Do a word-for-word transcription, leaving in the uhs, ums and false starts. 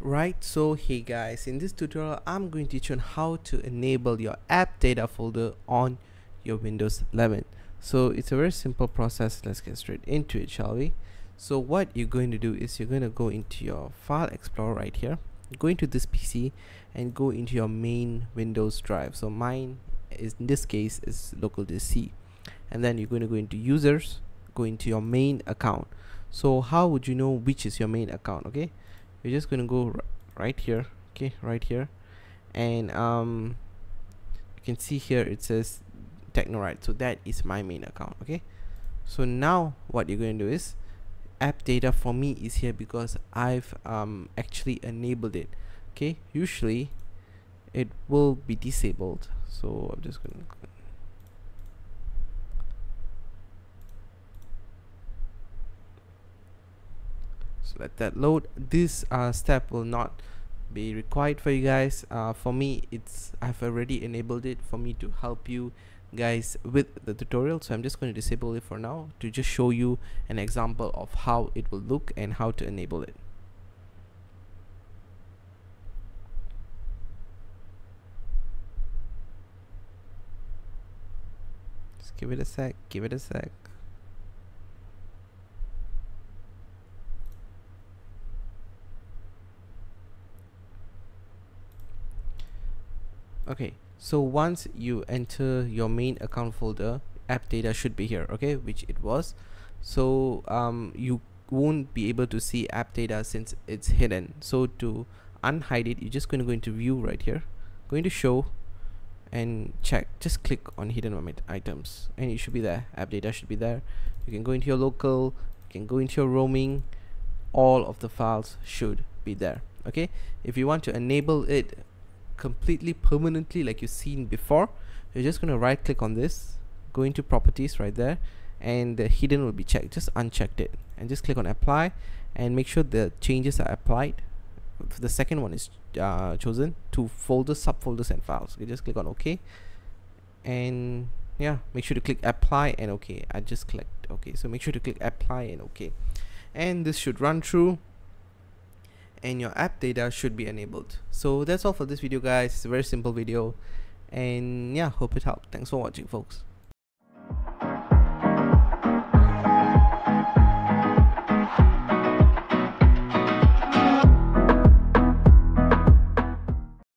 Right, so hey guys, in this tutorial I'm going to teach you on how to enable your app data folder on your Windows eleven. So it's a very simple process. Let's get straight into it, shall we? So what you're going to do is you're going to go into your File Explorer right here, go into this P C and go into your main Windows drive. So mine is, in this case, is local disk C, and then you're going to go into users, go into your main account. So how would you know which is your main account? Okay, we're just going to go right here, okay, right here, and um you can see here it says TechnoRight, so that is my main account. Okay, so now what you're going to do is, app data for me is here because I've um actually enabled it. Okay, usually it will be disabled, so I'm just going to, so let that load. This uh, step will not be required for you guys. Uh, for me, it's, I've already enabled it for me to help you guys with the tutorial, so I'm just going to disable it for now to just show you an example of how it will look and how to enable it. Just give it a sec, give it a sec. Okay, so once you enter your main account folder, app data should be here, okay, which it was. So um, you won't be able to see app data since it's hidden. So to unhide it, you're just going to go into view right here, going to show and check, just click on hidden items and it should be there. App data should be there. You can go into your local, you can go into your roaming, all of the files should be there. Okay, if you want to enable it completely permanently like you've seen before, you're just going to right click on this, go into properties right there, and the hidden will be checked. Just unchecked it and just click on apply and make sure the changes are applied. The second one is uh, chosen to folders, subfolders and files. You just click on OK and yeah, make sure to click apply and OK. I just clicked OK, so make sure to click apply and OK, and this should run through and your app data should be enabled. So that's all for this video guys. It's a very simple video and yeah, hope it helped. Thanks for watching folks.